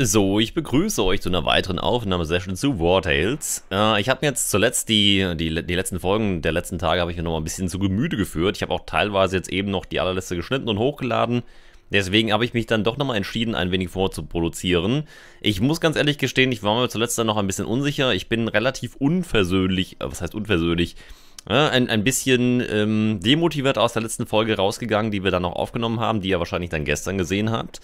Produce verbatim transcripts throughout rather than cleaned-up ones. So, ich begrüße euch zu einer weiteren Aufnahmesession zu War Tales. Äh, ich habe mir jetzt zuletzt die, die, die letzten Folgen der letzten Tage habe ich mir noch mal ein bisschen zu Gemüte geführt. Ich habe auch teilweise jetzt eben noch die allerletzte geschnitten und hochgeladen. Deswegen habe ich mich dann doch nochmal entschieden, ein wenig vorzuproduzieren. Ich muss ganz ehrlich gestehen, ich war mir zuletzt dann noch ein bisschen unsicher. Ich bin relativ unversöhnlich, äh, was heißt unversöhnlich, äh, ein, ein bisschen ähm, demotiviert aus der letzten Folge rausgegangen, die wir dann noch aufgenommen haben, die ihr wahrscheinlich dann gestern gesehen habt.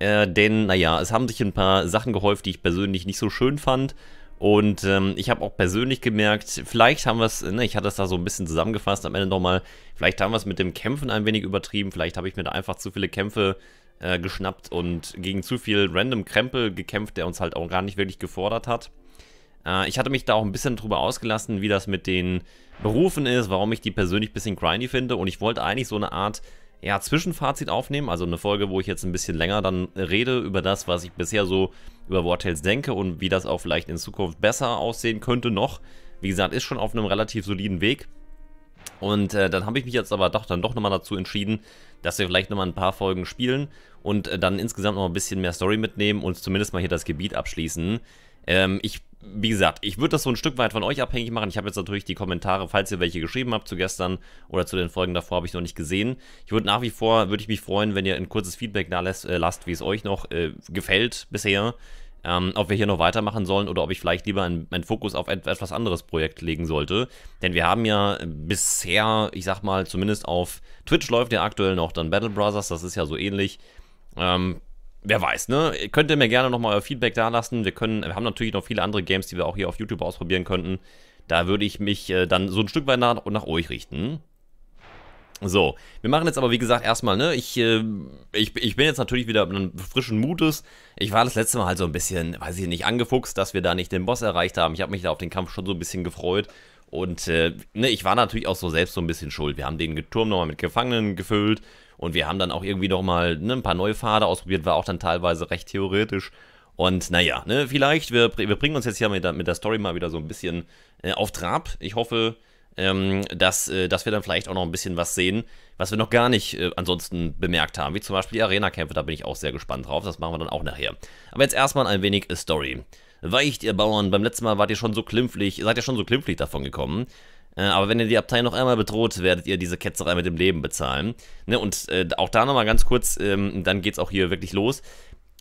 Äh, denn, naja, es haben sich ein paar Sachen gehäuft, die ich persönlich nicht so schön fand. Und ähm, ich habe auch persönlich gemerkt, vielleicht haben wir es, ne, ich hatte es da so ein bisschen zusammengefasst am Ende nochmal, vielleicht haben wir es mit dem Kämpfen ein wenig übertrieben, vielleicht habe ich mir da einfach zu viele Kämpfe äh, geschnappt und gegen zu viel random Krempel gekämpft, der uns halt auch gar nicht wirklich gefordert hat. Äh, ich hatte mich da auch ein bisschen drüber ausgelassen, wie das mit den Berufen ist, warum ich die persönlich ein bisschen grindy finde. Und ich wollte eigentlich so eine Art... ja, Zwischenfazit aufnehmen, also eine Folge, wo ich jetzt ein bisschen länger dann rede über das, was ich bisher so über War Tales denke und wie das auch vielleicht in Zukunft besser aussehen könnte noch. Wie gesagt, ist schon auf einem relativ soliden Weg. Und äh, dann habe ich mich jetzt aber doch dann doch nochmal dazu entschieden, dass wir vielleicht nochmal ein paar Folgen spielen und äh, dann insgesamt noch ein bisschen mehr Story mitnehmen und zumindest mal hier das Gebiet abschließen. Ähm, ich, wie gesagt, ich würde das so ein Stück weit von euch abhängig machen. Ich habe jetzt natürlich die Kommentare, falls ihr welche geschrieben habt zu gestern oder zu den Folgen davor, habe ich noch nicht gesehen. Ich würde nach wie vor, würde ich mich freuen, wenn ihr ein kurzes Feedback da lasst, äh, lasst wie es euch noch äh, gefällt bisher. Ähm, ob wir hier noch weitermachen sollen oder ob ich vielleicht lieber meinen Fokus auf etwas anderes Projekt legen sollte. Denn wir haben ja bisher, ich sag mal, zumindest auf Twitch läuft ja aktuell noch dann Battle Brothers, das ist ja so ähnlich. Ähm... Wer weiß, ne? Könnt ihr mir gerne nochmal euer Feedback da lassen. Wir können, wir haben natürlich noch viele andere Games, die wir auch hier auf YouTube ausprobieren könnten. Da würde ich mich äh, dann so ein Stück weit nach, nach euch richten. So, wir machen jetzt aber, wie gesagt, erstmal, ne? Ich, äh, ich, ich bin jetzt natürlich wieder mit frischen Mutes. Ich war das letzte Mal halt so ein bisschen, weiß ich nicht, angefuchst, dass wir da nicht den Boss erreicht haben. Ich habe mich da auf den Kampf schon so ein bisschen gefreut. Und äh, ne, ich war natürlich auch so selbst so ein bisschen schuld. Wir haben den Turm nochmal mit Gefangenen gefüllt. Und wir haben dann auch irgendwie nochmal ne, ein paar neue Pfade ausprobiert, war auch dann teilweise recht theoretisch. Und naja, ne, vielleicht, wir, wir bringen uns jetzt hier mit der, mit der Story mal wieder so ein bisschen äh, auf Trab. Ich hoffe, ähm, dass, äh, dass wir dann vielleicht auch noch ein bisschen was sehen, was wir noch gar nicht äh, ansonsten bemerkt haben. Wie zum Beispiel die Arena-Kämpfe, da bin ich auch sehr gespannt drauf. Das machen wir dann auch nachher. Aber jetzt erstmal ein wenig äh, Story. Weicht, ihr Bauern, beim letzten Mal wart ihr schon so klimpflich, seid ihr schon so klimpflich davon gekommen. Aber wenn ihr die Abtei noch einmal bedroht, werdet ihr diese Ketzerei mit dem Leben bezahlen. Ne, und äh, auch da nochmal ganz kurz, ähm, dann geht's auch hier wirklich los.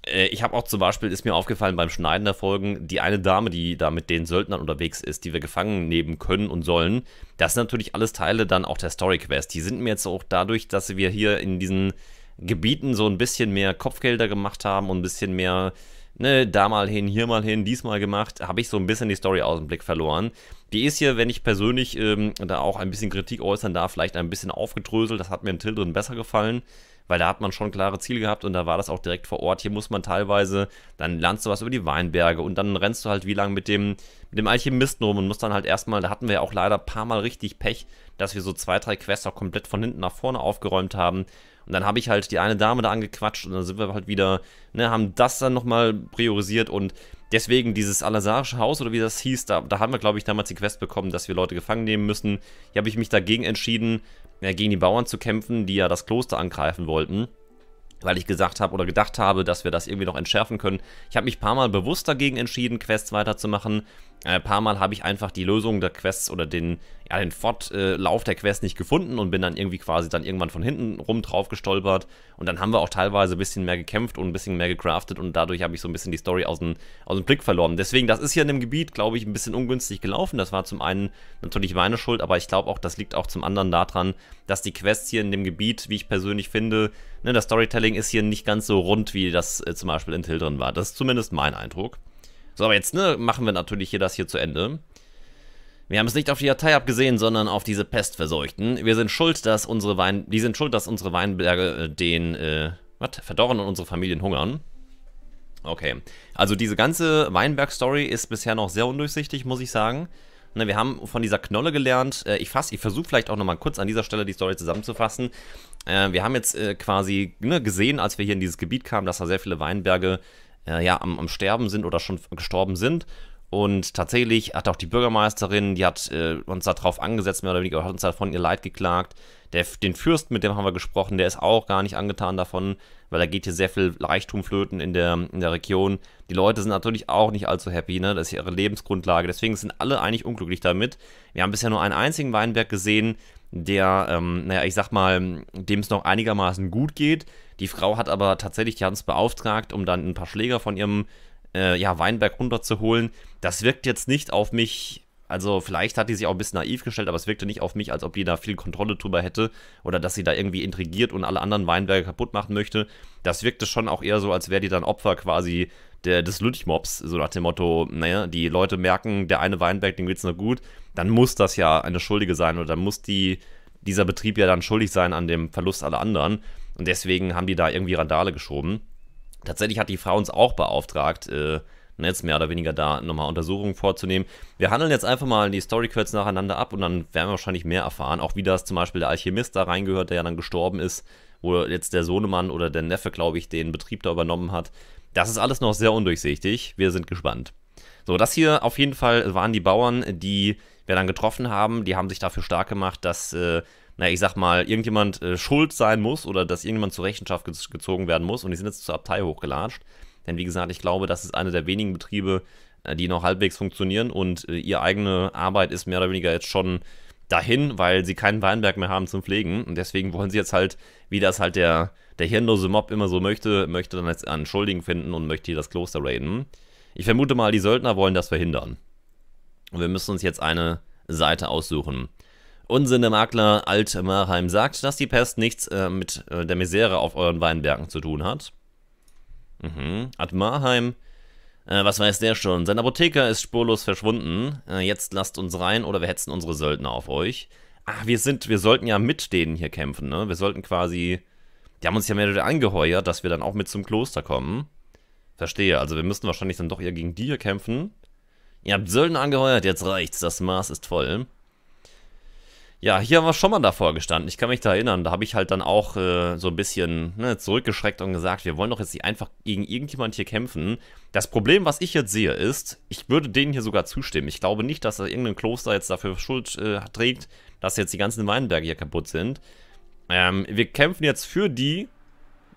Äh, ich habe auch zum Beispiel, ist mir aufgefallen beim Schneiden der Folgen, die eine Dame, die da mit den Söldnern unterwegs ist, die wir gefangen nehmen können und sollen, das sind natürlich alles Teile dann auch der Story-Quest. Die sind mir jetzt auch dadurch, dass wir hier in diesen Gebieten so ein bisschen mehr Kopfgelder gemacht haben und ein bisschen mehr... Ne, da mal hin, hier mal hin, diesmal gemacht, habe ich so ein bisschen die Story aus dem Blick verloren. Die ist hier, wenn ich persönlich ähm, da auch ein bisschen Kritik äußern darf, vielleicht ein bisschen aufgedröselt. Das hat mir in Tildern besser gefallen, weil da hat man schon klare Ziele gehabt und da war das auch direkt vor Ort. Hier muss man teilweise, dann lernst du was über die Weinberge und dann rennst du halt wie lange mit dem, mit dem Alchemisten rum und musst dann halt erstmal, da hatten wir ja auch leider ein paar Mal richtig Pech, dass wir so zwei, drei Quests auch komplett von hinten nach vorne aufgeräumt haben. Und dann habe ich halt die eine Dame da angequatscht und dann sind wir halt wieder, ne, haben das dann nochmal priorisiert und deswegen dieses alazarische Haus oder wie das hieß, da, da haben wir, glaube ich, damals die Quest bekommen, dass wir Leute gefangen nehmen müssen. Hier habe ich mich dagegen entschieden, äh, gegen die Bauern zu kämpfen, die ja das Kloster angreifen wollten, weil ich gesagt habe oder gedacht habe, dass wir das irgendwie noch entschärfen können. Ich habe mich ein paar Mal bewusst dagegen entschieden, Quests weiterzumachen. Ein paar Mal habe ich einfach die Lösung der Quests oder den, ja, den Fortlauf der Quests nicht gefunden und bin dann irgendwie quasi dann irgendwann von hinten rum drauf gestolpert. Und dann haben wir auch teilweise ein bisschen mehr gekämpft und ein bisschen mehr gecraftet und dadurch habe ich so ein bisschen die Story aus dem, aus dem Blick verloren. Deswegen, das ist hier in dem Gebiet, glaube ich, ein bisschen ungünstig gelaufen. Das war zum einen natürlich meine Schuld, aber ich glaube auch, das liegt auch zum anderen daran, dass die Quests hier in dem Gebiet, wie ich persönlich finde, ne, das Storytelling ist hier nicht ganz so rund, wie das äh, zum Beispiel in Tildern war. Das ist zumindest mein Eindruck. So, aber jetzt ne, machen wir natürlich hier das hier zu Ende. Wir haben es nicht auf die Datei abgesehen, sondern auf diese Pestverseuchten. Wir sind schuld, dass unsere Wein... Die sind schuld, dass unsere Weinberge äh, den... Äh, was? Verdorren und unsere Familien hungern. Okay. Also diese ganze Weinberg-Story ist bisher noch sehr undurchsichtig, muss ich sagen. Ne, wir haben von dieser Knolle gelernt. Äh, ich fass, ich versuche vielleicht auch nochmal kurz an dieser Stelle die Story zusammenzufassen. Äh, wir haben jetzt äh, quasi ne, gesehen, als wir hier in dieses Gebiet kamen, dass da sehr viele Weinberge... ja, am, am Sterben sind oder schon gestorben sind. Und tatsächlich hat auch die Bürgermeisterin, die hat äh, uns da drauf angesetzt, mehr oder weniger, hat uns davon ihr Leid geklagt. Der, den Fürst, mit dem haben wir gesprochen, der ist auch gar nicht angetan davon, weil da geht hier sehr viel Reichtum flöten in der, in der Region. Die Leute sind natürlich auch nicht allzu happy, ne? Das ist ihre Lebensgrundlage, deswegen sind alle eigentlich unglücklich damit. Wir haben bisher nur einen einzigen Weinberg gesehen, der, ähm, naja, ich sag mal, dem es noch einigermaßen gut geht. Die Frau hat aber tatsächlich Jans beauftragt, um dann ein paar Schläger von ihrem äh, ja, Weinberg runterzuholen. Das wirkt jetzt nicht auf mich, also vielleicht hat die sich auch ein bisschen naiv gestellt, aber es wirkte nicht auf mich, als ob die da viel Kontrolle drüber hätte oder dass sie da irgendwie intrigiert und alle anderen Weinberge kaputt machen möchte. Das wirkte schon auch eher so, als wäre die dann Opfer quasi der, des Lynchmobs, so nach dem Motto, naja, die Leute merken, der eine Weinberg, dem geht's nur gut, dann muss das ja eine Schuldige sein oder dann muss die, dieser Betrieb ja dann schuldig sein an dem Verlust aller anderen. Und deswegen haben die da irgendwie Randale geschoben. Tatsächlich hat die Frau uns auch beauftragt, äh, jetzt mehr oder weniger da nochmal Untersuchungen vorzunehmen. Wir handeln jetzt einfach mal die Storyquests nacheinander ab und dann werden wir wahrscheinlich mehr erfahren. Auch wie das zum Beispiel der Alchemist da reingehört, der ja dann gestorben ist, wo jetzt der Sohnemann oder der Neffe, glaube ich, den Betrieb da übernommen hat. Das ist alles noch sehr undurchsichtig. Wir sind gespannt. So, das hier auf jeden Fall waren die Bauern, die wir dann getroffen haben. Die haben sich dafür stark gemacht, dass... Äh, Na, ich sag mal, irgendjemand äh, schuld sein muss oder dass irgendjemand zur Rechenschaft gez gezogen werden muss. Und die sind jetzt zur Abtei hochgelatscht. Denn wie gesagt, ich glaube, das ist einer der wenigen Betriebe, äh, die noch halbwegs funktionieren. Und äh, ihre eigene Arbeit ist mehr oder weniger jetzt schon dahin, weil sie keinen Weinberg mehr haben zum Pflegen. Und deswegen wollen sie jetzt halt, wie das halt der, der hirnlose Mob immer so möchte, möchte dann jetzt einen Schuldigen finden und möchte hier das Kloster raiden. Ich vermute mal, die Söldner wollen das verhindern. Und wir müssen uns jetzt eine Seite aussuchen. Unsinne Makler Alt-Marheim sagt, dass die Pest nichts äh, mit äh, der Misere auf euren Weinbergen zu tun hat. Mhm. Alt-Marheim, äh, was weiß der schon? Sein Apotheker ist spurlos verschwunden. Äh, jetzt lasst uns rein oder wir hetzen unsere Söldner auf euch. Ach, wir sind, wir sollten ja mit denen hier kämpfen, ne? Wir sollten quasi, die haben uns ja mehr oder weniger angeheuert, dass wir dann auch mit zum Kloster kommen. Verstehe, also wir müssten wahrscheinlich dann doch eher gegen die hier kämpfen. Ihr habt Söldner angeheuert, jetzt reicht's, das Maß ist voll. Ja, hier haben wir schon mal davor gestanden. Ich kann mich da erinnern, da habe ich halt dann auch äh, so ein bisschen ne, zurückgeschreckt und gesagt, wir wollen doch jetzt nicht einfach gegen irgendjemand hier kämpfen. Das Problem, was ich jetzt sehe, ist, ich würde denen hier sogar zustimmen. Ich glaube nicht, dass da irgendein Kloster jetzt dafür Schuld äh, trägt, dass jetzt die ganzen Weinberge hier kaputt sind. Ähm, wir kämpfen jetzt für die,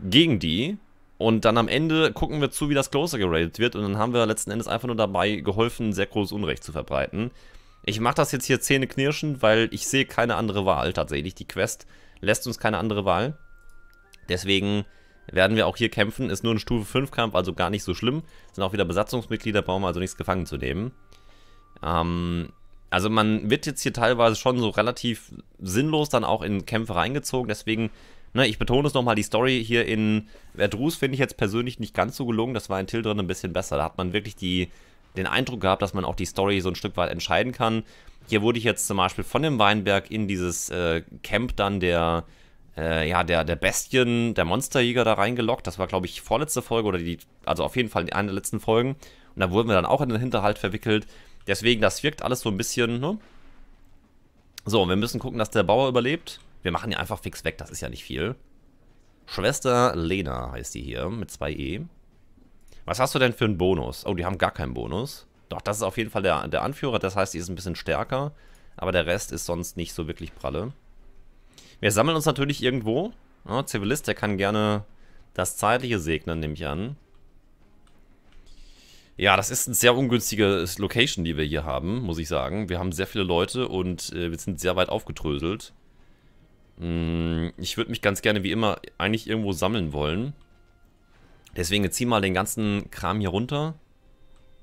gegen die und dann am Ende gucken wir zu, wie das Kloster geradet wird und dann haben wir letzten Endes einfach nur dabei geholfen, sehr großes Unrecht zu verbreiten. Ich mache das jetzt hier zähneknirschend, weil ich sehe keine andere Wahl tatsächlich. Die Quest lässt uns keine andere Wahl. Deswegen werden wir auch hier kämpfen. Ist nur ein Stufe fünf Kampf, also gar nicht so schlimm. Sind auch wieder Besatzungsmitglieder, brauchen wir also nichts gefangen zu nehmen. Ähm, also man wird jetzt hier teilweise schon so relativ sinnlos dann auch in Kämpfe reingezogen. Deswegen, ne, ich betone es nochmal, die Story hier in Vertruse finde ich jetzt persönlich nicht ganz so gelungen. Das war in Tildern ein bisschen besser. Da hat man wirklich die... den Eindruck gehabt, dass man auch die Story so ein Stück weit entscheiden kann. Hier wurde ich jetzt zum Beispiel von dem Weinberg in dieses äh, Camp dann der, äh, ja, der, der Bestien, der Monsterjäger da reingelockt. Das war, glaube ich, vorletzte Folge oder die, also auf jeden Fall die eine der letzten Folgen. Und da wurden wir dann auch in den Hinterhalt verwickelt. Deswegen, das wirkt alles so ein bisschen, ne? So, wir müssen gucken, dass der Bauer überlebt. Wir machen ihn einfach fix weg, das ist ja nicht viel. Schwester Lena heißt die hier, mit zwei E. Was hast du denn für einen Bonus? Oh, die haben gar keinen Bonus. Doch, das ist auf jeden Fall der, der Anführer. Das heißt, die ist ein bisschen stärker. Aber der Rest ist sonst nicht so wirklich pralle. Wir sammeln uns natürlich irgendwo. Oh, Zivilist, der kann gerne das Zeitliche segnen, nehme ich an. Ja, das ist eine sehr ungünstige Location, die wir hier haben, muss ich sagen. Wir haben sehr viele Leute und äh, wir sind sehr weit aufgedröselt. Hm, ich würde mich ganz gerne, wie immer, eigentlich irgendwo sammeln wollen. Deswegen zieh mal den ganzen Kram hier runter.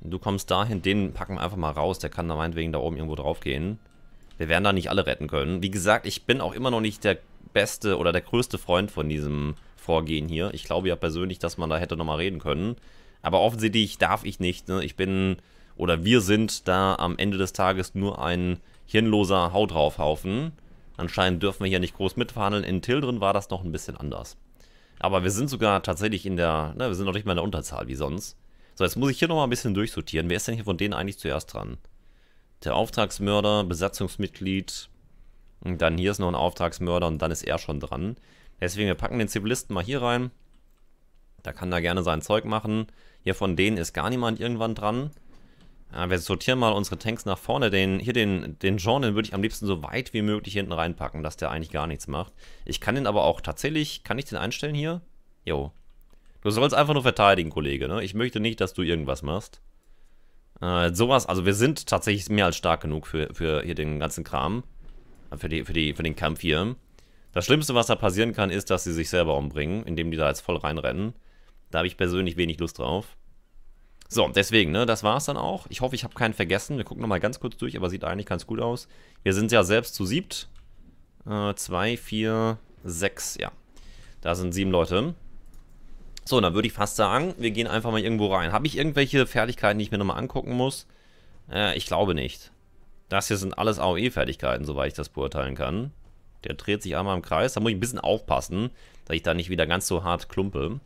Du kommst dahin, den packen wir einfach mal raus. Der kann da meinetwegen da oben irgendwo drauf gehen. Wir werden da nicht alle retten können. Wie gesagt, ich bin auch immer noch nicht der beste oder der größte Freund von diesem Vorgehen hier. Ich glaube ja persönlich, dass man da hätte nochmal reden können. Aber offensichtlich darf ich nicht. Ne? Ich bin oder wir sind da am Ende des Tages nur ein hirnloser Hau draufhaufen. Anscheinend dürfen wir hier nicht groß mitverhandeln. In Tildern war das noch ein bisschen anders. Aber wir sind sogar tatsächlich in der, ne, wir sind noch nicht mal in der Unterzahl, wie sonst. So, jetzt muss ich hier nochmal ein bisschen durchsortieren. Wer ist denn hier von denen eigentlich zuerst dran? Der Auftragsmörder, Besatzungsmitglied. Und dann hier ist noch ein Auftragsmörder und dann ist er schon dran. Deswegen, wir packen den Zivilisten mal hier rein. Da kann er gerne sein Zeug machen. Hier von denen ist gar niemand irgendwann dran. Ja, wir sortieren mal unsere Tanks nach vorne. Den, hier den, den Jean, den würde ich am liebsten so weit wie möglich hinten reinpacken, dass der eigentlich gar nichts macht. Ich kann den aber auch tatsächlich, kann ich den einstellen hier? Jo, Du sollst einfach nur verteidigen, Kollege, ne? Ich möchte nicht, dass du irgendwas machst. Äh, sowas, also wir sind tatsächlich mehr als stark genug für, für hier den ganzen Kram. Für, die, für, die, für den Kampf hier. Das Schlimmste, was da passieren kann, ist, dass sie sich selber umbringen, indem die da jetzt voll reinrennen. Da habe ich persönlich wenig Lust drauf. So, deswegen, ne, das war's dann auch. Ich hoffe, ich habe keinen vergessen. Wir gucken nochmal ganz kurz durch, aber sieht eigentlich ganz gut aus. Wir sind ja selbst zu siebt. Äh, zwei, vier, sechs, ja. Da sind sieben Leute. So, dann würde ich fast sagen, wir gehen einfach mal irgendwo rein. Habe ich irgendwelche Fertigkeiten, die ich mir nochmal angucken muss? Äh, ich glaube nicht. Das hier sind alles A O E-Fertigkeiten, soweit ich das beurteilen kann. Der dreht sich einmal im Kreis. Da muss ich ein bisschen aufpassen, dass ich da nicht wieder ganz so hart klumpe.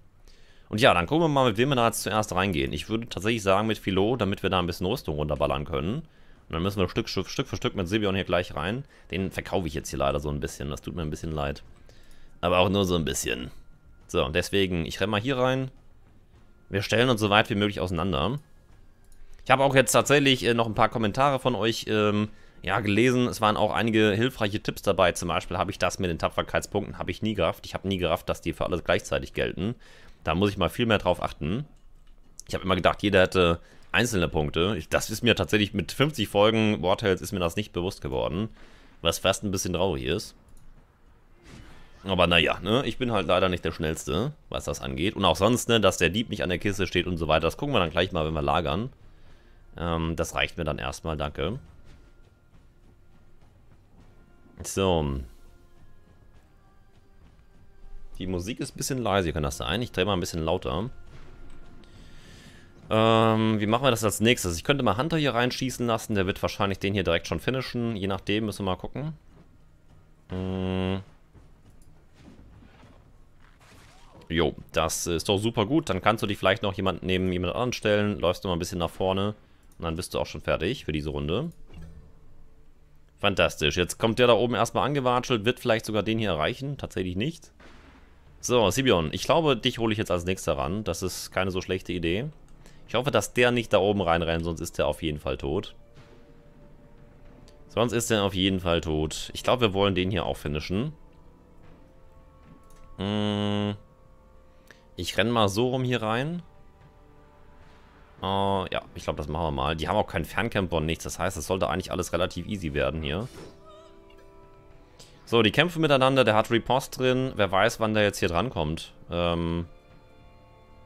Und ja, dann gucken wir mal, mit wem wir da jetzt zuerst reingehen. Ich würde tatsächlich sagen mit Philo, damit wir da ein bisschen Rüstung runterballern können. Und dann müssen wir Stück, Stück für Stück mit Sibion hier gleich rein. Den verkaufe ich jetzt hier leider so ein bisschen. Das tut mir ein bisschen leid. Aber auch nur so ein bisschen. So, und deswegen, ich renne mal hier rein. Wir stellen uns so weit wie möglich auseinander. Ich habe auch jetzt tatsächlich äh, noch ein paar Kommentare von euch ähm, ja, gelesen. Es waren auch einige hilfreiche Tipps dabei. Zum Beispiel habe ich das mit den Tapferkeitspunkten, habe ich nie gerafft. Ich habe nie gerafft, dass die für alles gleichzeitig gelten. Da muss ich mal viel mehr drauf achten. Ich habe immer gedacht, jeder hätte einzelne Punkte. Das ist mir tatsächlich mit fünfzig Folgen War Tales ist mir das nicht bewusst geworden. Was fast ein bisschen traurig ist. Aber naja, ne? Ich bin halt leider nicht der Schnellste, was das angeht. Und auch sonst, ne, dass der Dieb nicht an der Kiste steht und so weiter. Das gucken wir dann gleich mal, wenn wir lagern. Ähm, das reicht mir dann erstmal, danke. So. Die Musik ist ein bisschen leise, kann das sein? Ich drehe mal ein bisschen lauter. Ähm, wie machen wir das als nächstes? Ich könnte mal Hunter hier reinschießen lassen. Der wird wahrscheinlich den hier direkt schon finishen. Je nachdem, müssen wir mal gucken. Hm. Jo, das ist doch super gut. Dann kannst du dich vielleicht noch jemand neben jemand anderen stellen. Läufst du mal ein bisschen nach vorne. Und dann bist du auch schon fertig für diese Runde. Fantastisch. Jetzt kommt der da oben erstmal angewatschelt. Wird vielleicht sogar den hier erreichen. Tatsächlich nicht. So, Sibion, ich glaube, dich hole ich jetzt als nächster ran. Das ist keine so schlechte Idee. Ich hoffe, dass der nicht da oben reinrennt, sonst ist der auf jeden Fall tot. Sonst ist der auf jeden Fall tot. Ich glaube, wir wollen den hier auch finishen. Hm. Ich renne mal so rum hier rein. Uh, ja, ich glaube, das machen wir mal. Die haben auch keinen Ferncamper und nichts. Das heißt, das sollte eigentlich alles relativ easy werden hier. So, die kämpfen miteinander. Der hat Riposte drin. Wer weiß, wann der jetzt hier drankommt. Ähm,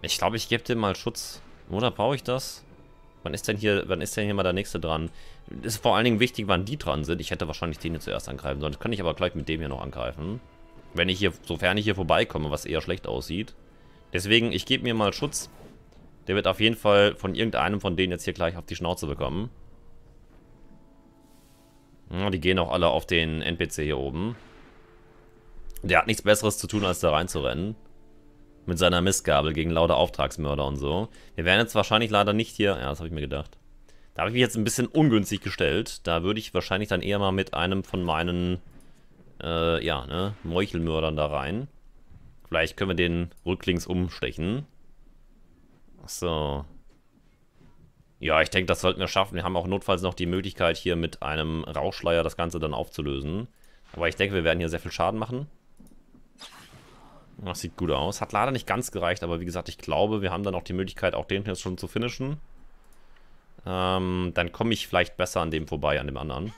ich glaube, ich gebe dem mal Schutz. Oder brauche ich das? Wann ist denn hier, wann ist denn hier mal der Nächste dran? Ist vor allen Dingen wichtig, wann die dran sind. Ich hätte wahrscheinlich den hier zuerst angreifen sollen. Das kann ich aber gleich mit dem hier noch angreifen. Wenn ich hier, sofern ich hier vorbeikomme, was eher schlecht aussieht. Deswegen, ich gebe mir mal Schutz. Der wird auf jeden Fall von irgendeinem von denen jetzt hier gleich auf die Schnauze bekommen. Ja, die gehen auch alle auf den N P C hier oben. Der hat nichts Besseres zu tun, als da reinzurennen. Mit seiner Mistgabel gegen lauter Auftragsmörder und so. Wir werden jetzt wahrscheinlich leider nicht hier... Ja, das habe ich mir gedacht. Da habe ich mich jetzt ein bisschen ungünstig gestellt. Da würde ich wahrscheinlich dann eher mal mit einem von meinen... Äh, ja, ne? Meuchelmördern da rein. Vielleicht können wir den rücklings umstechen. So. Ja, ich denke, das sollten wir schaffen. Wir haben auch notfalls noch die Möglichkeit, hier mit einem Rauchschleier das Ganze dann aufzulösen. Aber ich denke, wir werden hier sehr viel Schaden machen. Das sieht gut aus. Hat leider nicht ganz gereicht, aber wie gesagt, ich glaube, wir haben dann auch die Möglichkeit, auch den jetzt schon zu finishen. Ähm, dann komme ich vielleicht besser an dem vorbei, an dem anderen.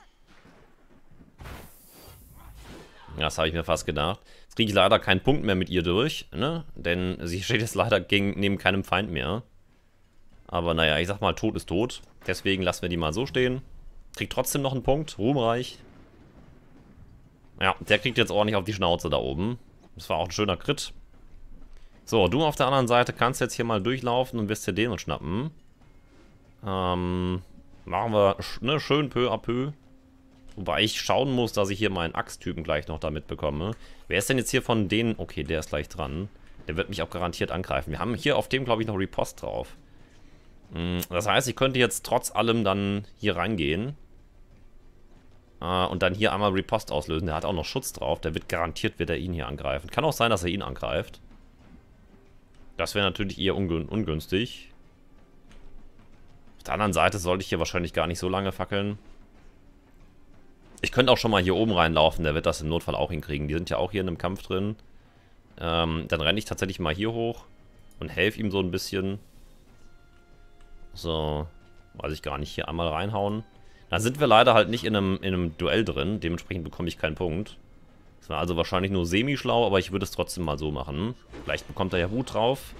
Das habe ich mir fast gedacht. Jetzt kriege ich leider keinen Punkt mehr mit ihr durch, ne? Denn sie steht jetzt leider gegen, neben keinem Feind mehr. Aber naja, ich sag mal, tot ist tot. Deswegen lassen wir die mal so stehen. Kriegt trotzdem noch einen Punkt, ruhmreich. Ja, der kriegt jetzt ordentlich auf die Schnauze da oben. Das war auch ein schöner Crit. So, du auf der anderen Seite kannst jetzt hier mal durchlaufen und wirst dir den und schnappen. Ähm, machen wir, ne, schön peu à peu. Wobei ich schauen muss, dass ich hier meinen Axttypen gleich noch damit bekomme. Wer ist denn jetzt hier von denen? Okay, der ist gleich dran. Der wird mich auch garantiert angreifen. Wir haben hier auf dem, glaube ich, noch Riposte drauf. Das heißt, ich könnte jetzt trotz allem dann hier reingehen. Und dann hier einmal Riposte auslösen. Der hat auch noch Schutz drauf. Der wird garantiert, wird er ihn hier angreifen. Kann auch sein, dass er ihn angreift. Das wäre natürlich eher ungün- ungünstig. Auf der anderen Seite sollte ich hier wahrscheinlich gar nicht so lange fackeln. Ich könnte auch schon mal hier oben reinlaufen, der wird das im Notfall auch hinkriegen. Die sind ja auch hier in einem Kampf drin. Ähm, dann renne ich tatsächlich mal hier hoch. und helfe ihm so ein bisschen. So, weiß ich gar nicht, hier einmal reinhauen. Da sind wir leider halt nicht in einem, in einem Duell drin, dementsprechend bekomme ich keinen Punkt. Das war also wahrscheinlich nur semi-schlau, aber ich würde es trotzdem mal so machen. Vielleicht bekommt er ja Wut drauf.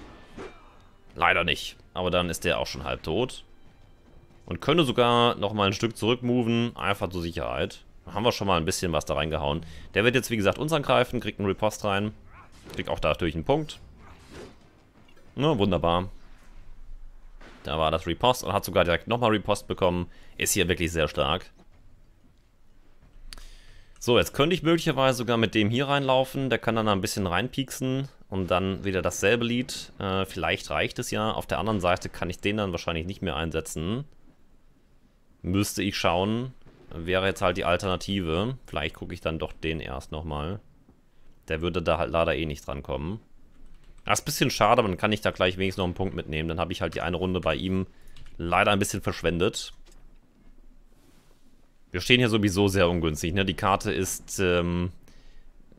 Leider nicht, aber dann ist der auch schon halb tot. Und könnte sogar nochmal ein Stück zurückmoven, einfach zur Sicherheit. Haben wir schon mal ein bisschen was da reingehauen. Der wird jetzt, wie gesagt, uns angreifen, kriegt einen Riposte rein. Kriegt auch dadurch einen Punkt. Na, wunderbar. Da war das Riposte und hat sogar direkt nochmal Riposte bekommen. Ist hier wirklich sehr stark. So, jetzt könnte ich möglicherweise sogar mit dem hier reinlaufen. Der kann dann ein bisschen reinpieksen und dann wieder dasselbe Lied. Äh, vielleicht reicht es ja. Auf der anderen Seite kann ich den dann wahrscheinlich nicht mehr einsetzen. Müsste ich schauen. Wäre jetzt halt die Alternative. Vielleicht gucke ich dann doch den erst nochmal. Der würde da halt leider eh nicht drankommen. Das ist ein bisschen schade, aber dann kann ich da gleich wenigstens noch einen Punkt mitnehmen. Dann habe ich halt die eine Runde bei ihm leider ein bisschen verschwendet. Wir stehen hier sowieso sehr ungünstig, ne? Die Karte ist ähm,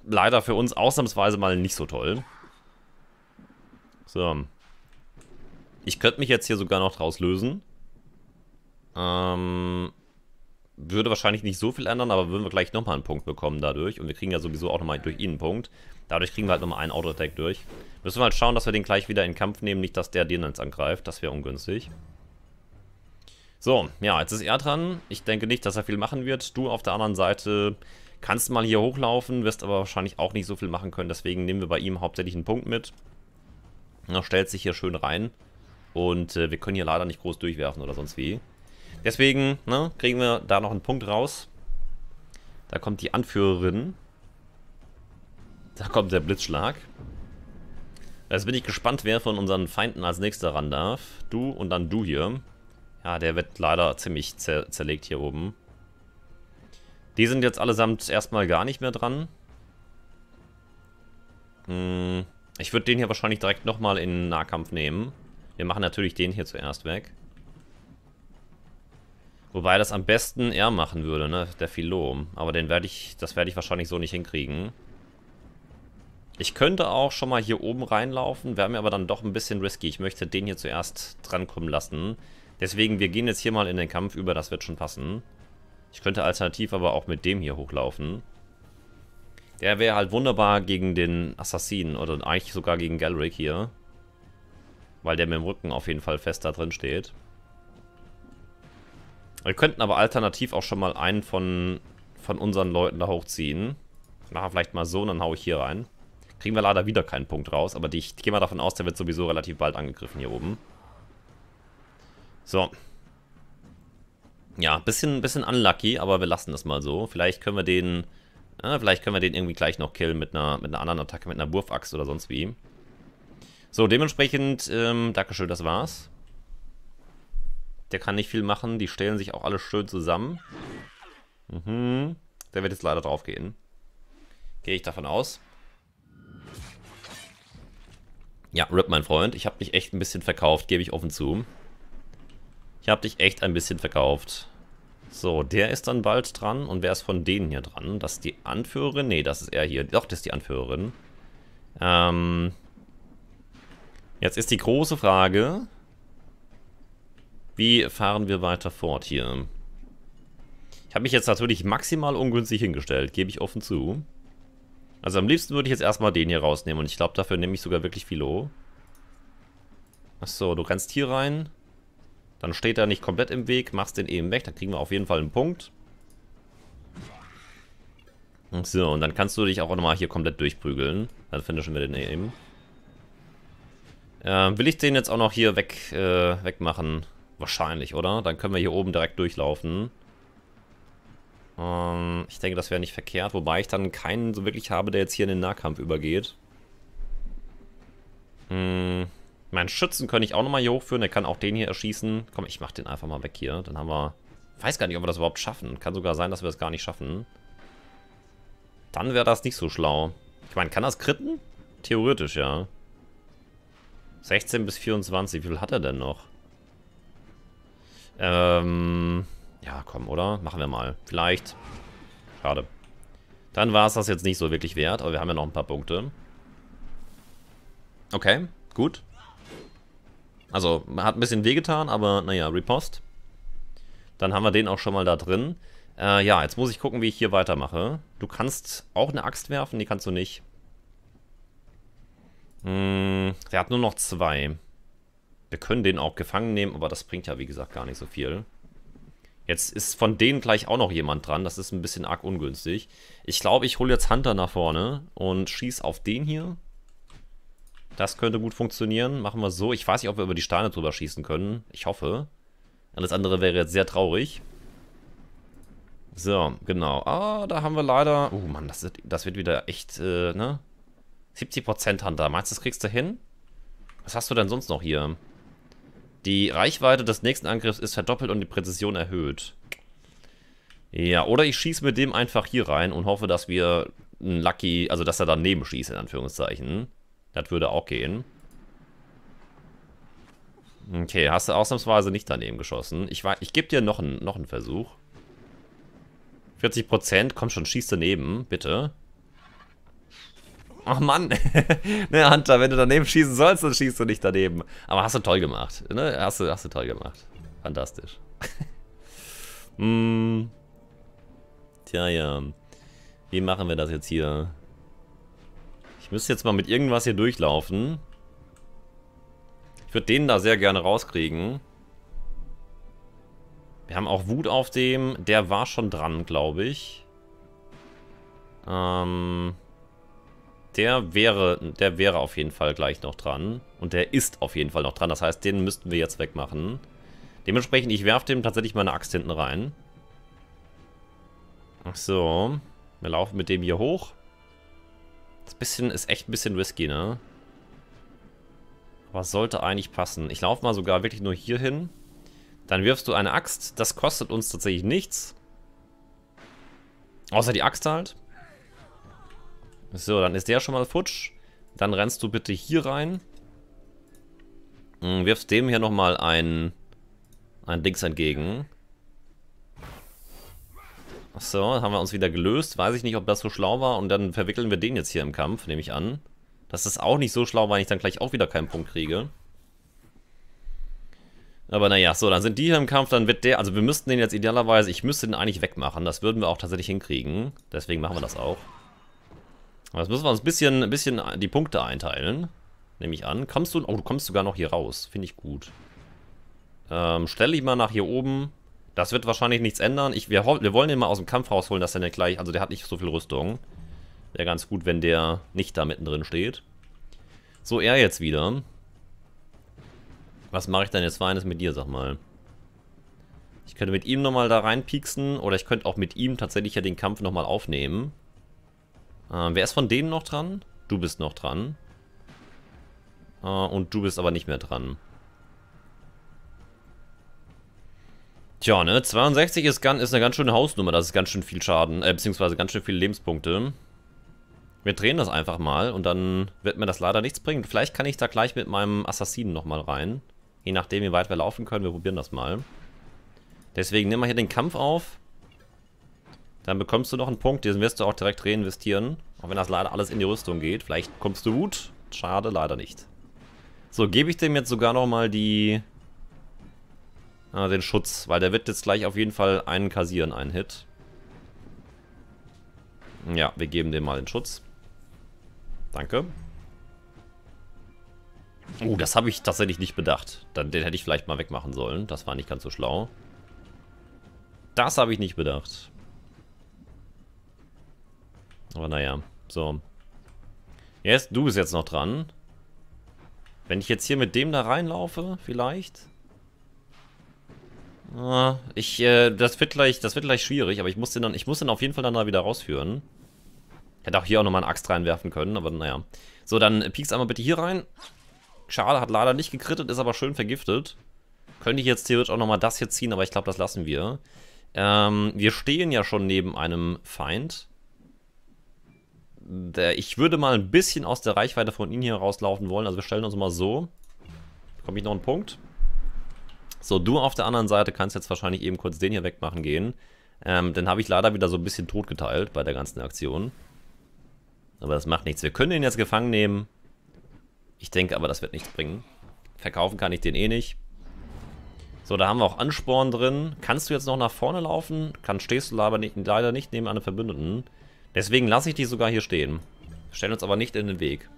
leider für uns ausnahmsweise mal nicht so toll. So. Ich könnte mich jetzt hier sogar noch draus lösen. Ähm... Würde wahrscheinlich nicht so viel ändern, aber würden wir gleich nochmal einen Punkt bekommen dadurch. Und wir kriegen ja sowieso auch nochmal durch ihn einen Punkt. Dadurch kriegen wir halt nochmal einen Auto-Attack durch. Müssen wir halt schauen, dass wir den gleich wieder in den Kampf nehmen, nicht dass der den uns angreift. Das wäre ungünstig. So, ja, jetzt ist er dran. Ich denke nicht, dass er viel machen wird. Du auf der anderen Seite kannst mal hier hochlaufen, wirst aber wahrscheinlich auch nicht so viel machen können. Deswegen nehmen wir bei ihm hauptsächlich einen Punkt mit. Er stellt sich hier schön rein. Und äh, wir können hier leider nicht groß durchwerfen oder sonst wie. Deswegen, ne, kriegen wir da noch einen Punkt raus. Da kommt die Anführerin. Da kommt der Blitzschlag. Jetzt bin ich gespannt, wer von unseren Feinden als nächster ran darf. Du und dann du hier. Ja, der wird leider ziemlich zer zerlegt hier oben. Die sind jetzt allesamt erstmal gar nicht mehr dran. Hm, ich würde den hier wahrscheinlich direkt nochmal in den Nahkampf nehmen. Wir machen natürlich den hier zuerst weg. Wobei das am besten er machen würde, ne? Der Philo. Aber den werde ich, das werde ich wahrscheinlich so nicht hinkriegen. Ich könnte auch schon mal hier oben reinlaufen, wäre mir aber dann doch ein bisschen risky. Ich möchte den hier zuerst drankommen lassen. Deswegen, wir gehen jetzt hier mal in den Kampf über, das wird schon passen. Ich könnte alternativ aber auch mit dem hier hochlaufen. Der wäre halt wunderbar gegen den Assassinen oder eigentlich sogar gegen Galric hier. Weil der mit dem Rücken auf jeden Fall fest da drin steht. Wir könnten aber alternativ auch schon mal einen von, von unseren Leuten da hochziehen. Machen wir vielleicht mal so und dann haue ich hier rein. Kriegen wir leider wieder keinen Punkt raus, aber die, ich gehe mal davon aus, der wird sowieso relativ bald angegriffen hier oben. So. Ja, bisschen, bisschen unlucky, aber wir lassen das mal so. Vielleicht können wir den, äh, vielleicht können wir den irgendwie gleich noch killen mit einer, mit einer anderen Attacke, mit einer Wurfaxt oder sonst wie. So, dementsprechend, ähm, Dankeschön, das war's. Der kann nicht viel machen. Die stellen sich auch alle schön zusammen. Mhm. Der wird jetzt leider drauf gehen. Gehe ich davon aus. Ja, R I P, mein Freund. Ich habe dich echt ein bisschen verkauft. Gebe ich offen zu. Ich habe dich echt ein bisschen verkauft. So, der ist dann bald dran. Und wer ist von denen hier dran? Das ist die Anführerin. Nee, das ist er hier. Doch, das ist die Anführerin. Ähm. Jetzt ist die große Frage... Wie fahren wir weiter fort hier? Ich habe mich jetzt natürlich maximal ungünstig hingestellt, gebe ich offen zu. Also am liebsten würde ich jetzt erstmal den hier rausnehmen und ich glaube, dafür nehme ich sogar wirklich Philo. Achso, du rennst hier rein. Dann steht er nicht komplett im Weg, machst den eben weg, dann kriegen wir auf jeden Fall einen Punkt. So, und dann kannst du dich auch nochmal hier komplett durchprügeln. Dann finishen wir den eben. Äh, will ich den jetzt auch noch hier weg, äh, wegmachen? Wahrscheinlich, oder? Dann können wir hier oben direkt durchlaufen. Ähm, ich denke, das wäre nicht verkehrt. Wobei ich dann keinen so wirklich habe, der jetzt hier in den Nahkampf übergeht. Hm, meinen Schützen könnte ich auch nochmal hier hochführen. Der kann auch den hier erschießen. Komm, ich mach den einfach mal weg hier. Dann haben wir... Ich weiß gar nicht, ob wir das überhaupt schaffen. Kann sogar sein, dass wir das gar nicht schaffen. Dann wäre das nicht so schlau. Ich meine, kann das kritten? Theoretisch, ja. sechzehn bis vierundzwanzig. Wie viel hat er denn noch? Ähm, ja, komm, oder? Machen wir mal. Vielleicht. Schade. Dann war es das jetzt nicht so wirklich wert, aber wir haben ja noch ein paar Punkte. Okay, gut. Also hat ein bisschen wehgetan, aber naja, Repost. Dann haben wir den auch schon mal da drin. Äh, ja, jetzt muss ich gucken, wie ich hier weitermache. Du kannst auch eine Axt werfen, die kannst du nicht. Hm, der hat nur noch zwei. Wir können den auch gefangen nehmen, aber das bringt ja wie gesagt gar nicht so viel. Jetzt ist von denen gleich auch noch jemand dran, das ist ein bisschen arg ungünstig. Ich glaube, ich hole jetzt Hunter nach vorne und schieße auf den hier. Das könnte gut funktionieren, machen wir so. Ich weiß nicht, ob wir über die Steine drüber schießen können, ich hoffe. Alles andere wäre jetzt sehr traurig. So, genau. Ah, da haben wir leider... Oh Mann, das, das wird wieder echt, äh, ne? siebzig Prozent Hunter. Meinst du, das kriegst du hin? Was hast du denn sonst noch hier? Die Reichweite des nächsten Angriffs ist verdoppelt und die Präzision erhöht. Ja, oder ich schieße mit dem einfach hier rein und hoffe, dass wir einen Lucky... Also, dass er daneben schießt, in Anführungszeichen. Das würde auch gehen. Okay, hast du ausnahmsweise nicht daneben geschossen. Ich, ich gebe dir noch einen, noch einen Versuch. vierzig Prozent, komm schon, schieß daneben, bitte. Ach Mann, ne Hunter, wenn du daneben schießen sollst, dann schießt du nicht daneben. Aber hast du toll gemacht, ne? Hast du, hast du toll gemacht. Fantastisch. mm. Tja, ja. Wie machen wir das jetzt hier? Ich müsste jetzt mal mit irgendwas hier durchlaufen. Ich würde den da sehr gerne rauskriegen. Wir haben auch Wut auf dem. Der war schon dran, glaube ich. Ähm, der wäre, der wäre auf jeden Fall gleich noch dran. Und der ist auf jeden Fall noch dran. Das heißt, den müssten wir jetzt wegmachen. Dementsprechend, ich werfe dem tatsächlich mal eine Axt hinten rein. Ach so. Wir laufen mit dem hier hoch. Das bisschen ist echt ein bisschen risky, ne? Aber sollte eigentlich passen. Ich laufe mal sogar wirklich nur hier hin. Dann wirfst du eine Axt. Das kostet uns tatsächlich nichts. Außer die Axt halt. So, dann ist der schon mal futsch. Dann rennst du bitte hier rein. Und wirfst dem hier nochmal ein, ein Dings entgegen. Achso, dann haben wir uns wieder gelöst. Weiß ich nicht, ob das so schlau war. Und dann verwickeln wir den jetzt hier im Kampf, nehme ich an. Das ist auch nicht so schlau, weil ich dann gleich auch wieder keinen Punkt kriege. Aber naja, so, dann sind die hier im Kampf, dann wird der... Also wir müssten den jetzt idealerweise... Ich müsste den eigentlich wegmachen, das würden wir auch tatsächlich hinkriegen. Deswegen machen wir das auch. Aber jetzt müssen wir uns ein bisschen, ein bisschen die Punkte einteilen. Nehme ich an. Kommst du... Oh, du kommst sogar noch hier raus. Finde ich gut. Ähm, stelle ich mal nach hier oben. Das wird wahrscheinlich nichts ändern. Ich, wir, wir wollen den mal aus dem Kampf rausholen, dass der nicht gleich... Also der hat nicht so viel Rüstung. Wäre ganz gut, wenn der nicht da mittendrin steht. So, er jetzt wieder... Was mache ich denn jetzt Feines mit dir, sag mal? Ich könnte mit ihm nochmal da reinpieksen. Oder ich könnte auch mit ihm tatsächlich ja den Kampf nochmal aufnehmen. Ähm, wer ist von denen noch dran? Du bist noch dran. Äh, und du bist aber nicht mehr dran. Tja, ne? zweiundsechzig ist, ganz, ist eine ganz schöne Hausnummer. Das ist ganz schön viel Schaden. Äh, beziehungsweise ganz schön viele Lebenspunkte. Wir drehen das einfach mal. Und dann wird mir das leider nichts bringen. Vielleicht kann ich da gleich mit meinem Assassinen nochmal rein. Je nachdem, wie weit wir laufen können, wir probieren das mal. Deswegen nehmen wir hier den Kampf auf. Dann bekommst du noch einen Punkt, diesen wirst du auch direkt reinvestieren. Auch wenn das leider alles in die Rüstung geht. Vielleicht kommst du gut. Schade, leider nicht. So, gebe ich dem jetzt sogar nochmal die... Äh, den Schutz, weil der wird jetzt gleich auf jeden Fall einen kassieren, einen Hit. Ja, wir geben dem mal den Schutz. Danke. Oh, das habe ich tatsächlich nicht bedacht. Dann, den hätte ich vielleicht mal wegmachen sollen. Das war nicht ganz so schlau. Das habe ich nicht bedacht. Aber naja, so. Yes, du bist jetzt noch dran. Wenn ich jetzt hier mit dem da reinlaufe, vielleicht. Ah, ich, äh, das wird gleich, das wird gleich schwierig, aber ich muss den dann, ich muss den auf jeden Fall dann da wieder rausführen. Ich hätte auch hier auch nochmal eine Axt reinwerfen können, aber naja. So, dann piekst einmal bitte hier rein. Schade, hat leider nicht gekrittet, ist aber schön vergiftet. Könnte ich jetzt theoretisch auch nochmal das hier ziehen, aber ich glaube, das lassen wir. Ähm, wir stehen ja schon neben einem Feind. Der, ich würde mal ein bisschen aus der Reichweite von ihnen hier rauslaufen wollen. Also wir stellen uns mal so. Bekomme ich noch einen Punkt. So, du auf der anderen Seite kannst jetzt wahrscheinlich eben kurz den hier wegmachen gehen. Ähm, den habe ich leider wieder so ein bisschen totgeteilt bei der ganzen Aktion. Aber das macht nichts. Wir können ihn jetzt gefangen nehmen. Ich denke aber, das wird nichts bringen. Verkaufen kann ich den eh nicht. So, da haben wir auch Ansporn drin. Kannst du jetzt noch nach vorne laufen? Kann, stehst du aber nicht, leider nicht neben einem Verbündeten. Deswegen lasse ich dich sogar hier stehen. Stellen uns aber nicht in den Weg.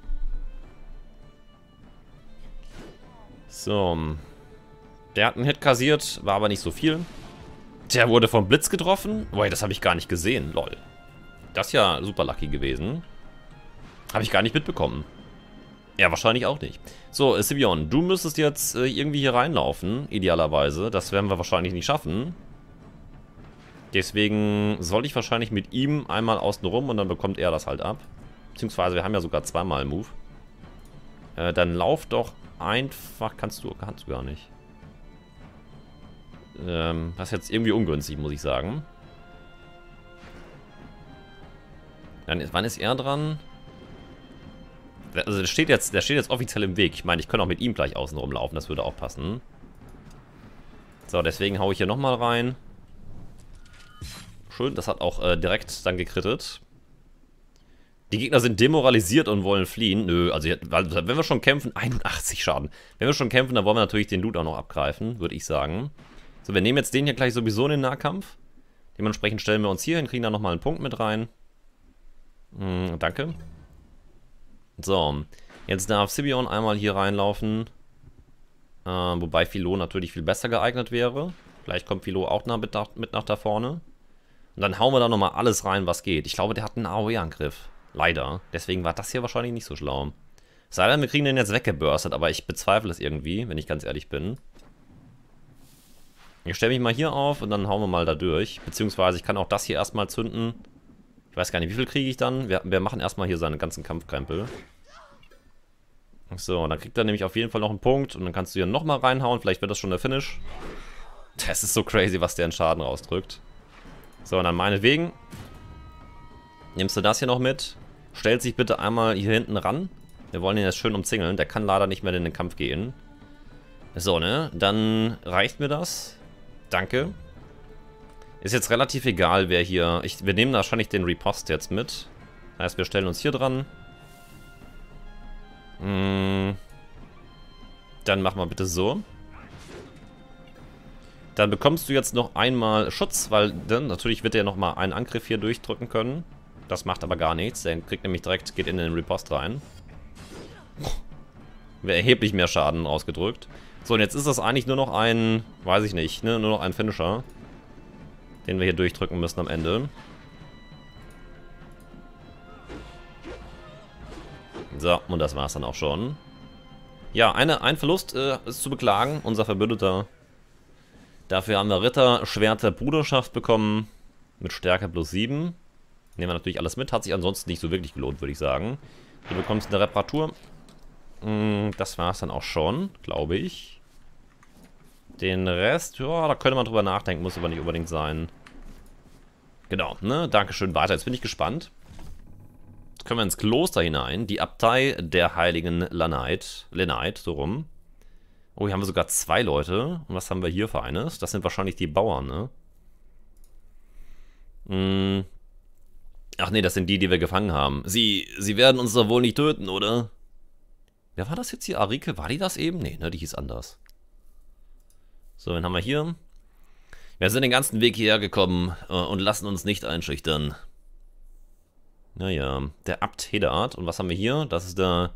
So. Der hat einen Hit kassiert, war aber nicht so viel. Der wurde vom Blitz getroffen. Boah, das habe ich gar nicht gesehen, lol. Das ist ja super lucky gewesen. Habe ich gar nicht mitbekommen. Ja, wahrscheinlich auch nicht. So, Sibion, du müsstest jetzt äh, irgendwie hier reinlaufen, idealerweise. Das werden wir wahrscheinlich nicht schaffen. Deswegen soll ich wahrscheinlich mit ihm einmal außen rum und dann bekommt er das halt ab. Beziehungsweise wir haben ja sogar zweimal Move. Äh, dann lauf doch einfach... Kannst du, kannst du gar nicht. Ähm, das ist jetzt irgendwie ungünstig, muss ich sagen. Dann ist, wann ist er dran? Also der steht jetzt, der steht jetzt offiziell im Weg. Ich meine, ich könnte auch mit ihm gleich außen rumlaufen. Das würde auch passen. So, deswegen haue ich hier nochmal rein. Schön, das hat auch äh, direkt dann gekrittet. Die Gegner sind demoralisiert und wollen fliehen. Nö, also wenn wir schon kämpfen, einundachtzig Schaden. Wenn wir schon kämpfen, dann wollen wir natürlich den Loot auch noch abgreifen, würde ich sagen. So, wir nehmen jetzt den hier gleich sowieso in den Nahkampf. Dementsprechend stellen wir uns hier hin, kriegen da nochmal einen Punkt mit rein. Hm, danke. So, jetzt darf Sibion einmal hier reinlaufen, äh, wobei Philo natürlich viel besser geeignet wäre. Vielleicht kommt Philo auch nach, mit, nach, mit nach da vorne. Und dann hauen wir da nochmal alles rein, was geht. Ich glaube, der hat einen A O E-Angriff. Leider. Deswegen war das hier wahrscheinlich nicht so schlau. Sei denn, wir kriegen den jetzt weggebürstet, aber ich bezweifle es irgendwie, wenn ich ganz ehrlich bin. Ich stelle mich mal hier auf und dann hauen wir mal da durch. Beziehungsweise ich kann auch das hier erstmal zünden. Ich weiß gar nicht, wie viel kriege ich dann? Wir, wir machen erstmal hier seine ganzen Kampfkrempel. So, dann kriegt er nämlich auf jeden Fall noch einen Punkt. Und dann kannst du hier nochmal reinhauen. Vielleicht wird das schon der Finish. Das ist so crazy, was der in Schaden rausdrückt. So, und dann meinetwegen. Nimmst du das hier noch mit. Stellt sich bitte einmal hier hinten ran. Wir wollen ihn jetzt schön umzingeln. Der kann leider nicht mehr in den Kampf gehen. So, ne? Dann reicht mir das. Danke. Ist jetzt relativ egal, wer hier... Ich, wir nehmen wahrscheinlich den Repost jetzt mit. Das heißt, wir stellen uns hier dran. Mm, dann machen wir bitte so. Dann bekommst du jetzt noch einmal Schutz, weil dann natürlich wird er nochmal einen Angriff hier durchdrücken können. Das macht aber gar nichts. Der kriegt nämlich direkt, geht in den Repost rein. Wäre erheblich mehr Schaden ausgedrückt. So, und jetzt ist das eigentlich nur noch ein... Weiß ich nicht, ne? Nur noch ein Finisher, den wir hier durchdrücken müssen am Ende. So, und das war's dann auch schon. Ja, eine, ein Verlust äh, ist zu beklagen, unser Verbündeter. Dafür haben wir Ritter, Schwert der Bruderschaft bekommen, mit Stärke plus sieben. Nehmen wir natürlich alles mit, hat sich ansonsten nicht so wirklich gelohnt, würde ich sagen. Du bekommst eine Reparatur. Mm, das war's dann auch schon, glaube ich. Den Rest, ja, da könnte man drüber nachdenken, muss aber nicht unbedingt sein. Genau, ne? Dankeschön, weiter. Jetzt bin ich gespannt. Jetzt können wir ins Kloster hinein. Die Abtei der heiligen Lanait. Lenait, so rum. Oh, hier haben wir sogar zwei Leute. Und was haben wir hier für eines? Das sind wahrscheinlich die Bauern, ne? Hm. Ach nee, das sind die, die wir gefangen haben. Sie, sie werden uns doch wohl nicht töten, oder? Wer war das jetzt hier? Arike? War die das eben? Nee, ne, die hieß anders. So, wen haben wir hier? Wir sind den ganzen Weg hierher gekommen äh, und lassen uns nicht einschüchtern. Naja, der Abt Hederart. Und was haben wir hier? Das ist der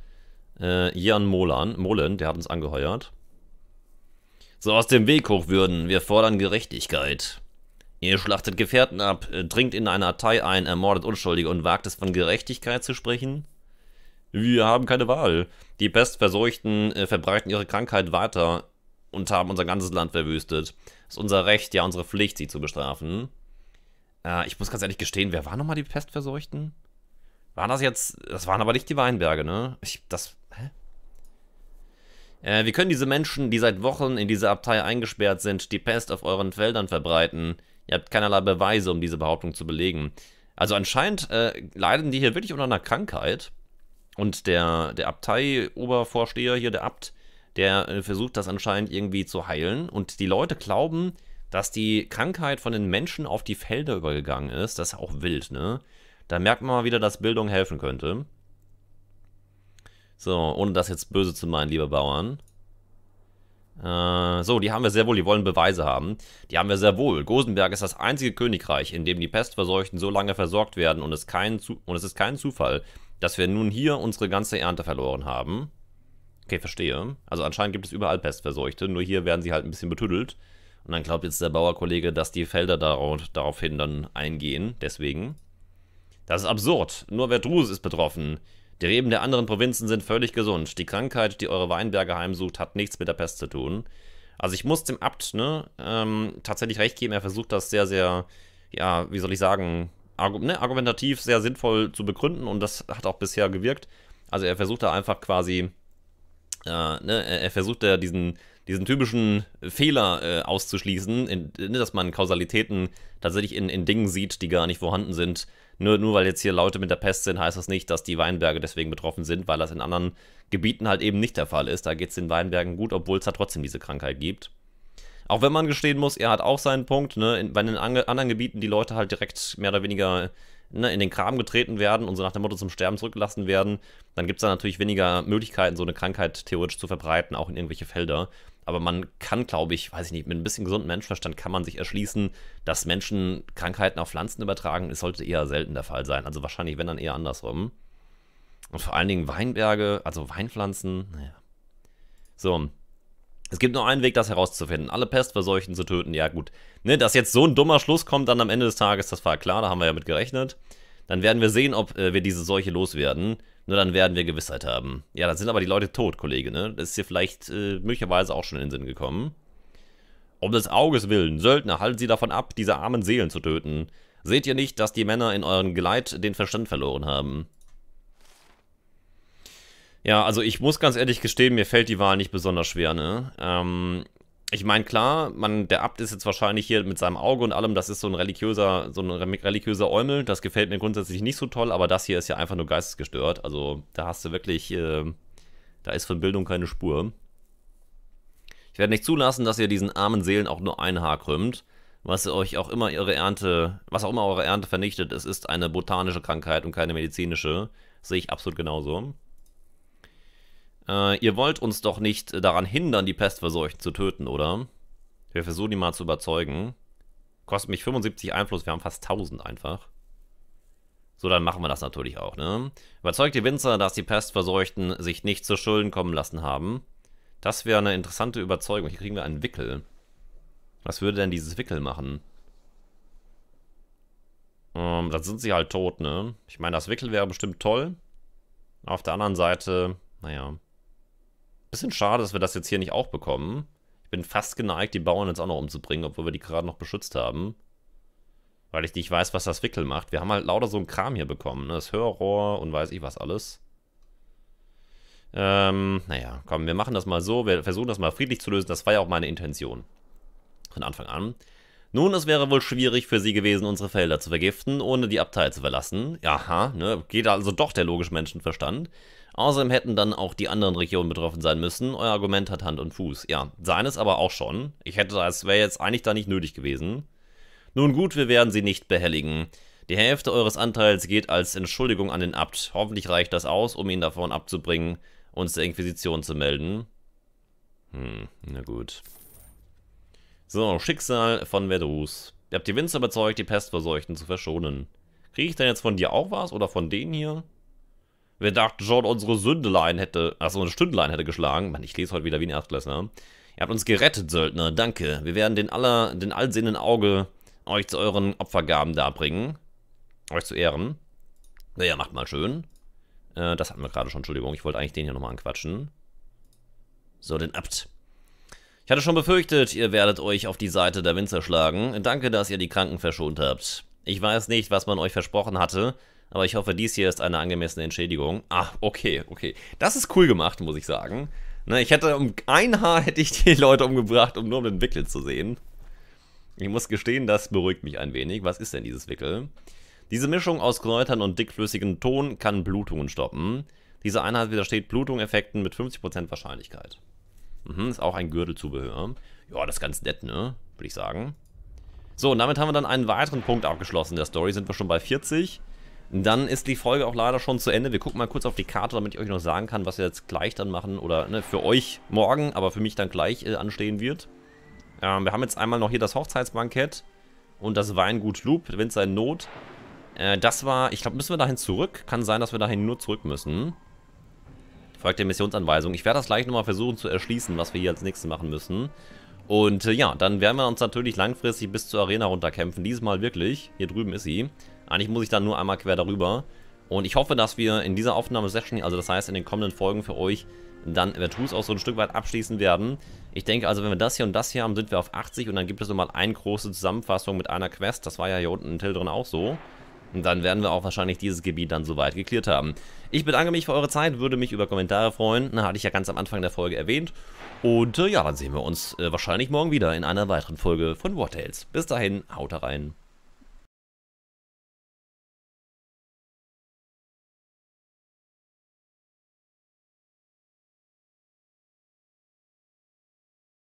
äh, Jan Moland. Moland, der hat uns angeheuert. So, aus dem Weg, Hochwürden. Wir fordern Gerechtigkeit. Ihr schlachtet Gefährten ab, äh, dringt in eine Partei ein, ermordet Unschuldige und wagt es, von Gerechtigkeit zu sprechen? Wir haben keine Wahl. Die Pestverseuchten äh, verbreiten ihre Krankheit weiter und haben unser ganzes Land verwüstet. Es ist unser Recht, ja unsere Pflicht, sie zu bestrafen. Äh, ich muss ganz ehrlich gestehen, wer waren nochmal die Pestverseuchten? Waren das jetzt... Das waren aber nicht die Weinberge, ne? Ich... Das... Hä? Äh, wir können diese Menschen, die seit Wochen in dieser Abtei eingesperrt sind, die Pest auf euren Feldern verbreiten. Ihr habt keinerlei Beweise, um diese Behauptung zu belegen. Also anscheinend äh, leiden die hier wirklich unter einer Krankheit. Und der, der Abtei-Obervorsteher hier, der Abt... Der versucht das anscheinend irgendwie zu heilen. Und die Leute glauben, dass die Krankheit von den Menschen auf die Felder übergegangen ist. Das ist auch wild, ne? Da merkt man mal wieder, dass Bildung helfen könnte. So, ohne das jetzt böse zu meinen, liebe Bauern. Äh, so, die haben wir sehr wohl, die wollen Beweise haben. Die haben wir sehr wohl. Gosenberg ist das einzige Königreich, in dem die Pestverseuchten so lange versorgt werden und es, kein und es ist kein Zufall, dass wir nun hier unsere ganze Ernte verloren haben. Okay, verstehe. Also anscheinend gibt es überall Pestverseuchte, nur hier werden sie halt ein bisschen betüttelt. Und dann glaubt jetzt der Bauerkollege, dass die Felder darauf, daraufhin dann eingehen, deswegen. Das ist absurd. Nur Vertruse ist betroffen. Die Reben der anderen Provinzen sind völlig gesund. Die Krankheit, die eure Weinberge heimsucht, hat nichts mit der Pest zu tun. Also ich muss dem Abt ne, ähm, tatsächlich recht geben. Er versucht das sehr, sehr, ja, wie soll ich sagen, argu ne, argumentativ sehr sinnvoll zu begründen. Und das hat auch bisher gewirkt. Also er versucht da einfach quasi, äh, ne, er versucht da diesen... diesen typischen Fehler äh, auszuschließen, in, in, dass man Kausalitäten tatsächlich in, in Dingen sieht, die gar nicht vorhanden sind. Nur, nur weil jetzt hier Leute mit der Pest sind, heißt das nicht, dass die Weinberge deswegen betroffen sind, weil das in anderen Gebieten halt eben nicht der Fall ist. Da geht es den Weinbergen gut, obwohl es da trotzdem diese Krankheit gibt. Auch wenn man gestehen muss, er hat auch seinen Punkt, ne? in, wenn in anderen Gebieten die Leute halt direkt mehr oder weniger ne, in den Kram getreten werden und so nach dem Motto zum Sterben zurückgelassen werden, dann gibt es da natürlich weniger Möglichkeiten, so eine Krankheit theoretisch zu verbreiten, auch in irgendwelche Felder. Aber man kann, glaube ich, weiß ich nicht, mit ein bisschen gesundem Menschenverstand kann man sich erschließen, dass Menschen Krankheiten auf Pflanzen übertragen. Das sollte eher selten der Fall sein. Also wahrscheinlich, wenn, dann eher andersrum. Und vor allen Dingen Weinberge, also Weinpflanzen, naja. So, es gibt nur einen Weg, das herauszufinden. Alle Pestverseuchten zu töten, ja gut. Ne, dass jetzt so ein dummer Schluss kommt dann am Ende des Tages, das war klar, da haben wir ja mit gerechnet. Dann werden wir sehen, ob äh, wir diese Seuche loswerden. Nur dann werden wir Gewissheit haben. Ja, dann sind aber die Leute tot, Kollege, ne? Das ist hier vielleicht äh, möglicherweise auch schon in den Sinn gekommen. Um des Auges willen, Söldner, halten Sie davon ab, diese armen Seelen zu töten. Seht ihr nicht, dass die Männer in euren Geleit den Verstand verloren haben? Ja, also ich muss ganz ehrlich gestehen, mir fällt die Wahl nicht besonders schwer, ne? Ähm... Ich meine, klar, man, der Abt ist jetzt wahrscheinlich hier mit seinem Auge und allem, das ist so ein religiöser, so ein religiöser Eumel, das gefällt mir grundsätzlich nicht so toll, aber das hier ist ja einfach nur geistesgestört, also da hast du wirklich, äh, da ist von Bildung keine Spur. Ich werde nicht zulassen, dass ihr diesen armen Seelen auch nur ein Haar krümmt, was euch auch immer ihre Ernte, was auch immer eure Ernte vernichtet, es ist eine botanische Krankheit und keine medizinische, sehe ich absolut genauso. Äh, ihr wollt uns doch nicht daran hindern, die Pestverseuchten zu töten, oder? Wir versuchen, die mal zu überzeugen. Kostet mich fünfundsiebzig Einfluss, wir haben fast tausend einfach. So, dann machen wir das natürlich auch, ne? Überzeugt die Winzer, dass die Pestverseuchten sich nicht zu Schulden kommen lassen haben. Das wäre eine interessante Überzeugung. Hier kriegen wir einen Wickel. Was würde denn dieses Wickel machen? Ähm, dann sind sie halt tot, ne? Ich meine, das Wickel wäre bestimmt toll. Auf der anderen Seite, naja. Bisschen schade, dass wir das jetzt hier nicht auch bekommen. Ich bin fast geneigt, die Bauern jetzt auch noch umzubringen, obwohl wir die gerade noch beschützt haben. Weil ich nicht weiß, was das Wickel macht. Wir haben halt lauter so einen Kram hier bekommen. Ne? Das Hörrohr und weiß ich was alles. Ähm, naja, komm, wir machen das mal so. Wir versuchen das mal friedlich zu lösen. Das war ja auch meine Intention. Von Anfang an. Nun, es wäre wohl schwierig für sie gewesen, unsere Felder zu vergiften, ohne die Abtei zu verlassen. Aha, ne? Geht also doch der logische Menschenverstand. Außerdem hätten dann auch die anderen Regionen betroffen sein müssen. Euer Argument hat Hand und Fuß. Ja, seines aber auch schon. Ich hätte, das wäre jetzt eigentlich da nicht nötig gewesen. Nun gut, wir werden sie nicht behelligen. Die Hälfte eures Anteils geht als Entschuldigung an den Abt. Hoffentlich reicht das aus, um ihn davon abzubringen, uns der Inquisition zu melden. Hm, na gut. So, Schicksal von Vertruse. Ihr habt die Winzer überzeugt, die Pestverseuchten zu verschonen. Kriege ich denn jetzt von dir auch was? Oder von denen hier? Wir dachten schon, unsere Sündelein hätte, also unsere Stündlein hätte geschlagen. Mann, ich lese heute wieder wie ein Erstklässler. Ihr habt uns gerettet, Söldner, danke. Wir werden den, aller, den allsehenden Auge euch zu euren Opfergaben darbringen. Euch zu ehren. Naja, macht mal schön. Äh, das hatten wir gerade schon, Entschuldigung. Ich wollte eigentlich den hier nochmal anquatschen. So, den Abt. Ich hatte schon befürchtet, ihr werdet euch auf die Seite der Winzer schlagen. Danke, dass ihr die Kranken verschont habt. Ich weiß nicht, was man euch versprochen hatte, aber ich hoffe, dies hier ist eine angemessene Entschädigung. Ah, okay, okay. Das ist cool gemacht, muss ich sagen. Ne, ich hätte um ein Haar hätte ich die Leute umgebracht, um nur um den Wickel zu sehen. Ich muss gestehen, das beruhigt mich ein wenig. Was ist denn dieses Wickel? Diese Mischung aus Kräutern und dickflüssigem Ton kann Blutungen stoppen. Diese Einheit widersteht Blutungseffekten mit fünfzig Prozent Wahrscheinlichkeit. Mhm, ist auch ein Gürtelzubehör. Ja, das ist ganz nett, ne? Würde ich sagen. So, und damit haben wir dann einen weiteren Punkt abgeschlossen der Story. Sind wir schon bei vierzig. Dann ist die Folge auch leider schon zu Ende. Wir gucken mal kurz auf die Karte, damit ich euch noch sagen kann, was wir jetzt gleich dann machen. Oder ne, für euch morgen, aber für mich dann gleich äh, anstehen wird. Ähm, wir haben jetzt einmal noch hier das Hochzeitsbankett und das Weingut Loop, Winzer in Not. Äh, das war, ich glaube, müssen wir dahin zurück. Kann sein, dass wir dahin nur zurück müssen. Folgt der Missionsanweisung. Ich werde das gleich nochmal versuchen zu erschließen, was wir hier als nächstes machen müssen. Und äh, ja, dann werden wir uns natürlich langfristig bis zur Arena runterkämpfen. Diesmal wirklich. Hier drüben ist sie. Eigentlich muss ich dann nur einmal quer darüber. Und ich hoffe, dass wir in dieser Aufnahmesession, also das heißt in den kommenden Folgen für euch, dann Vertruse auch so ein Stück weit abschließen werden. Ich denke also, wenn wir das hier und das hier haben, sind wir auf achtzig. Und dann gibt es nochmal eine große Zusammenfassung mit einer Quest. Das war ja hier unten in Tildern auch so. Und dann werden wir auch wahrscheinlich dieses Gebiet dann soweit geklärt haben. Ich bedanke mich für eure Zeit, würde mich über Kommentare freuen. Na, hatte ich ja ganz am Anfang der Folge erwähnt. Und äh, ja, dann sehen wir uns äh, wahrscheinlich morgen wieder in einer weiteren Folge von War Tales. Bis dahin, haut rein.